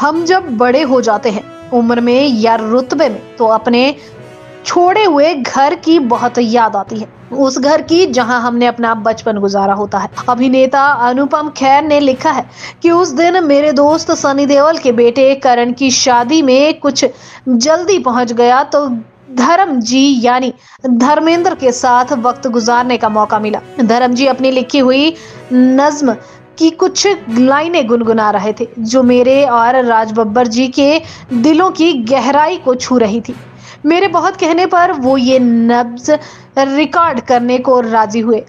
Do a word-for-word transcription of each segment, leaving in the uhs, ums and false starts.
हम जब बड़े हो जाते हैं उम्र में या रुतबे में तो अपने छोड़े हुए घर की बहुत याद आती है, उस घर की जहां हमने अपना बचपन गुजारा होता है। अभिनेता अनुपम खेर ने लिखा है कि उस दिन मेरे दोस्त सनी देवल के बेटे करण की शादी में कुछ जल्दी पहुंच गया तो धर्म जी यानी धर्मेंद्र के साथ वक्त गुजारने का मौका मिला। धर्म जी अपनी लिखी हुई नज्म की कुछ लाइनें गुनगुना रहे थे जो मेरे और राज बब्बर जी के दिलों की गहराई को छू रही थी। मेरे बहुत कहने पर वो ये नब्ज रिकॉर्ड करने को राजी हुए।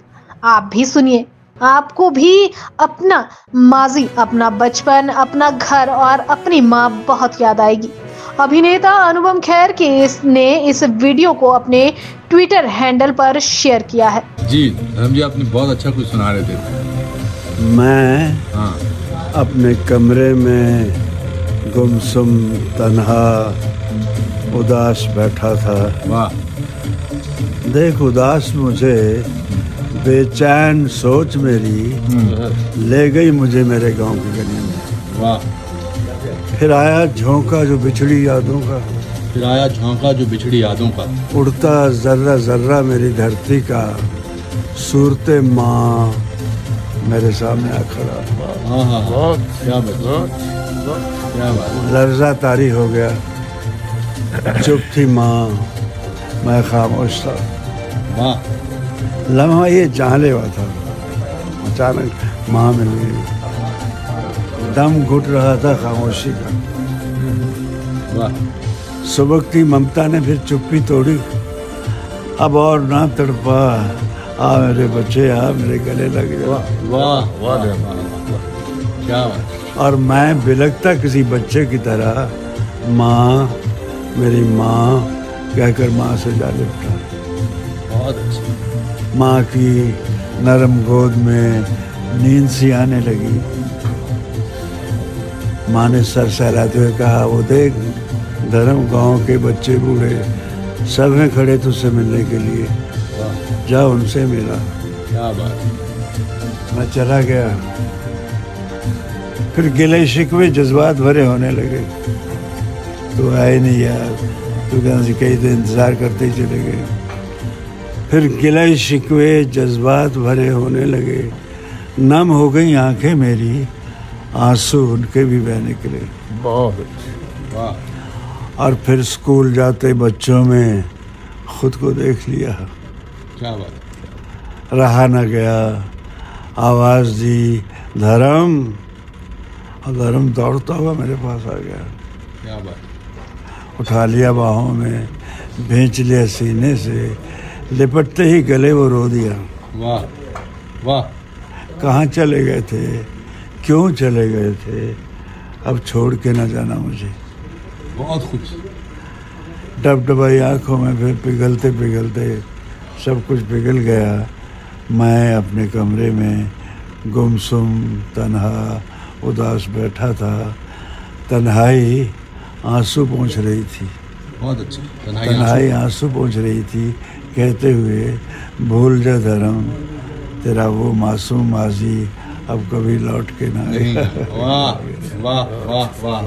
आप भी सुनिए, आपको भी अपना माजी, अपना बचपन, अपना घर और अपनी माँ बहुत याद आएगी। अभिनेता अनुपम खेर के इसने इस वीडियो को अपने ट्विटर हैंडल पर शेयर किया है। जी धर्म जी, आपने बहुत अच्छा कुछ सुना रहे थे। मैं हाँ। अपने कमरे में गुमसुम तन्हा उदास बैठा था। वाह देख उदास मुझे, बेचैन सोच मेरी ले गई मुझे मेरे गांव की गली में। वाह फिर आया झोंका जो बिछड़ी यादों का, फिर आया झोंका जो बिछड़ी यादों का, उड़ता जर्रा जर्रा मेरी धरती का, सूरते माँ मेरे सामने आ खड़ा। हाँ हाँ हाँ क्या बात, लर्जा तारी हो गया। चुप थी माँ, मैं खामोश था। वाह लम्हा ये जानलेवा था, अचानक माँ मिल गई। दम घुट रहा था खामोशी का। वाह सबक की ममता ने फिर चुप्पी तोड़ी। अब और ना तड़पा, आ मेरे बच्चे आ मेरे गले लग गए। वाह वाह और मैं बिलखता किसी बच्चे की तरह माँ मेरी माँ कहकर माँ से जा लिपटा। बहुत अच्छा। माँ की नरम गोद में नींद सी आने लगी। माँ ने सर सहलाते हुए कहा, वो देख धर्म गांव के बच्चे बूढ़े सब हैं खड़े तुझसे मिलने के लिए, जा उनसे मिला। क्या बात। मैं चला गया। फिर गिले शिकवे जज्बात भरे होने लगे। तू आए नहीं यार, तू कहीं तो इंतज़ार करते ही चले गए। फिर गिले शिकवे जज्बात भरे होने लगे। नम हो गई आंखें मेरी, आंसू उनके भी बह निकले। बहुत। और फिर स्कूल जाते बच्चों में खुद को देख लिया। क्या बात। रहा न गया, आवाज़ दी धर्म, और धर्म दौड़ता हुआ मेरे पास आ गया। क्या बात। उठा लिया बाहों में, भेंच लिया सीने से, लिपटते ही गले वो रो दिया। वाह वाह। कहाँ चले गए थे, क्यों चले गए थे, अब छोड़ के ना जाना मुझे। बहुत कुछ। डबडबाई आँखों में फिर पिघलते पिघलते सब कुछ पिघल गया। मैं अपने कमरे में गुमसुम तन्हा उदास बैठा था। तन्हाई आंसू पहुँच रही थी। बहुत अच्छा। तन्हाई आंसू पहुँच रही थी कहते हुए, भूल जा धर्म तेरा वो मासूम माजी अब कभी लौट के ना। वाह वाह वाह वाह,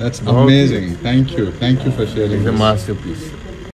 that's amazing, thank you, thank you for sharing the masterpiece.